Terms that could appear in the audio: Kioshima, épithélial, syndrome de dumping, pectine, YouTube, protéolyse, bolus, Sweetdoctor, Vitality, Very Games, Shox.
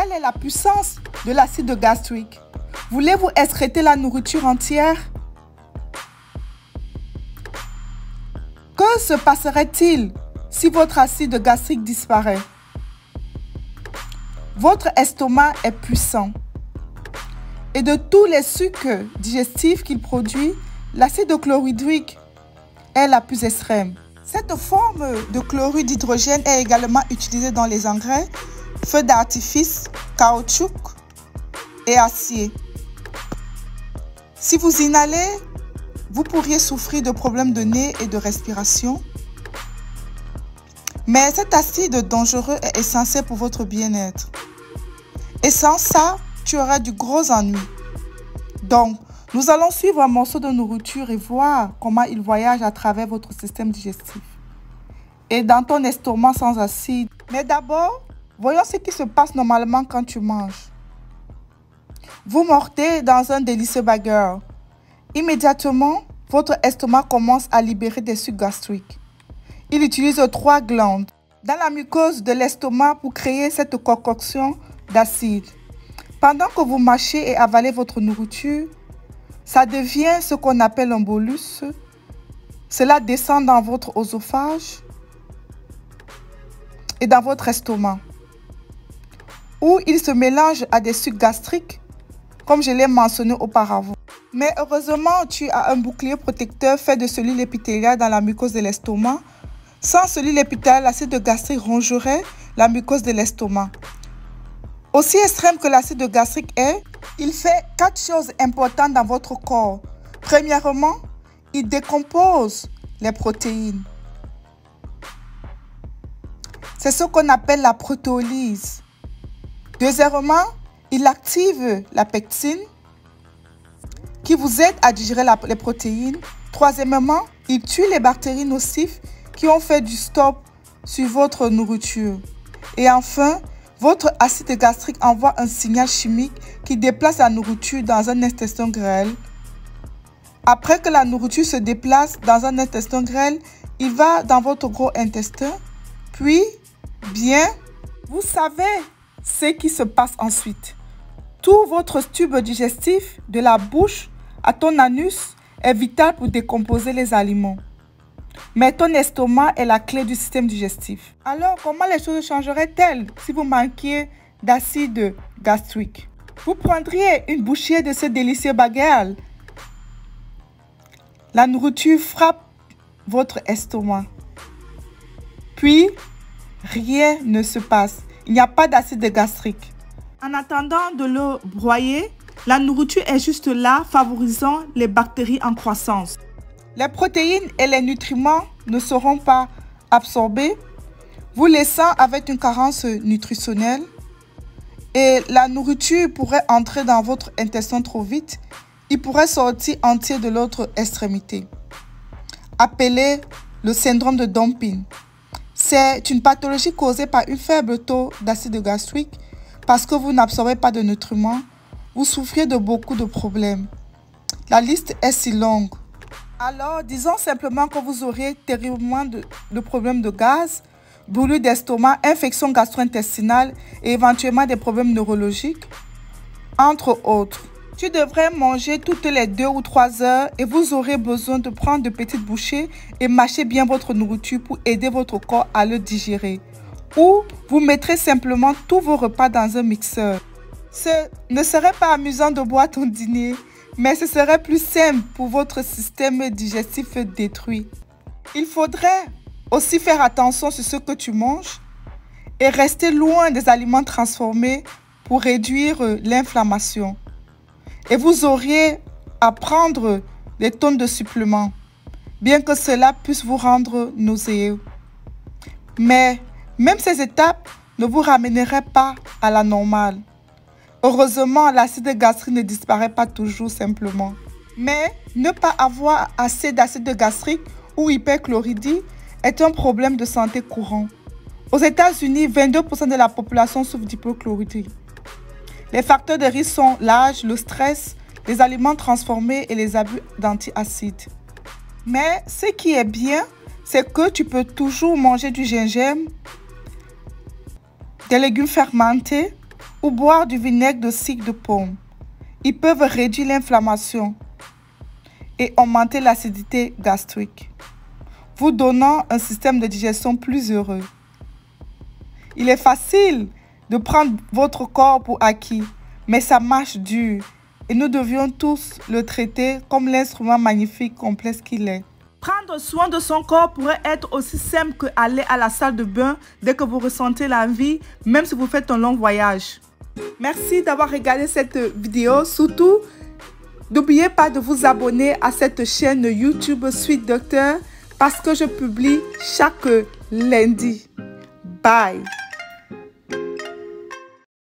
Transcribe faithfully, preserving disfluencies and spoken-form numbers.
Quelle est la puissance de l'acide gastrique? Voulez-vous excréter la nourriture entière? Que se passerait-il si votre acide gastrique disparaît? Votre estomac est puissant. Et de tous les sucres digestifs qu'il produit, l'acide chlorhydrique est la plus extrême. Cette forme de chlorure d'hydrogène est également utilisée dans les engrais, feux d'artifice, caoutchouc et acier. Si vous inhalez, vous pourriez souffrir de problèmes de nez et de respiration. Mais cet acide dangereux est essentiel pour votre bien-être. Et sans ça, tu auras du gros ennui. Donc, nous allons suivre un morceau de nourriture et voir comment il voyage à travers votre système digestif et dans ton estomac sans acide. Mais d'abord, voyons ce qui se passe normalement quand tu manges. Vous mordez dans un délicieux burger. Immédiatement, votre estomac commence à libérer des sucs gastriques. Il utilise trois glandes dans la muqueuse de l'estomac pour créer cette concoction d'acide. Pendant que vous mâchez et avalez votre nourriture, ça devient ce qu'on appelle un bolus. Cela descend dans votre oesophage et dans votre estomac, où il se mélange à des sucs gastriques, comme je l'ai mentionné auparavant. Mais heureusement, tu as un bouclier protecteur fait de cellules épithéliales dans la muqueuse de l'estomac. Sans cellules épithéliales, l'acide gastrique rongerait la muqueuse de l'estomac. Aussi extrême que l'acide gastrique est, il fait quatre choses importantes dans votre corps. Premièrement, il décompose les protéines. C'est ce qu'on appelle la protéolyse. Deuxièmement, il active la pectine qui vous aide à digérer la, les protéines. Troisièmement, il tue les bactéries nocives qui ont fait du stop sur votre nourriture. Et enfin, votre acide gastrique envoie un signal chimique qui déplace la nourriture dans un intestin grêle. Après que la nourriture se déplace dans un intestin grêle, il va dans votre gros intestin. Puis, bien, vous savez ce qui se passe ensuite. Tout votre tube digestif, de la bouche à ton anus, est vital pour décomposer les aliments. Mais ton estomac est la clé du système digestif. Alors, comment les choses changeraient-elles si vous manquiez d'acide gastrique? Vous prendriez une bouchée de ce délicieux bagel. La nourriture frappe votre estomac. Puis, rien ne se passe. Il n'y a pas d'acide gastrique. En attendant de le broyer, la nourriture est juste là, favorisant les bactéries en croissance. Les protéines et les nutriments ne seront pas absorbés, vous laissant avec une carence nutritionnelle. Et la nourriture pourrait entrer dans votre intestin trop vite. Il pourrait sortir entier de l'autre extrémité, appelé le syndrome de dumping. C'est une pathologie causée par un faible taux d'acide gastrique. Parce que vous n'absorbez pas de nutriments, vous souffrez de beaucoup de problèmes. La liste est si longue. Alors, disons simplement que vous aurez terriblement de, de problèmes de gaz, brûlures d'estomac, infections gastro-intestinales et éventuellement des problèmes neurologiques, entre autres. Tu devrais manger toutes les deux ou trois heures et vous aurez besoin de prendre de petites bouchées et mâcher bien votre nourriture pour aider votre corps à le digérer. Ou vous mettrez simplement tous vos repas dans un mixeur. Ce ne serait pas amusant de boire ton dîner, mais ce serait plus simple pour votre système digestif détruit. Il faudrait aussi faire attention sur ce que tu manges et rester loin des aliments transformés pour réduire l'inflammation. Et vous auriez à prendre des tonnes de suppléments, bien que cela puisse vous rendre nauséeux. Mais même ces étapes ne vous ramèneraient pas à la normale. Heureusement, l'acide gastrique ne disparaît pas toujours simplement. Mais ne pas avoir assez d'acide gastrique ou hyperchloridie est un problème de santé courant. Aux États-Unis, vingt-deux pour cent de la population souffre d'hypochlorhydrie. Les facteurs de risque sont l'âge, le stress, les aliments transformés et les abus d'antiacides. Mais ce qui est bien, c'est que tu peux toujours manger du gingembre, des légumes fermentés ou boire du vinaigre de sucre de pomme. Ils peuvent réduire l'inflammation et augmenter l'acidité gastrique, vous donnant un système de digestion plus heureux. Il est facile de prendre votre corps pour acquis, mais ça marche dur et nous devions tous le traiter comme l'instrument magnifique complexe qu'il est. Prendre soin de son corps pourrait être aussi simple qu'aller à la salle de bain dès que vous ressentez l'envie, même si vous faites un long voyage. Merci d'avoir regardé cette vidéo. Surtout, n'oubliez pas de vous abonner à cette chaîne YouTube Sweet Docteur parce que je publie chaque lundi. Bye!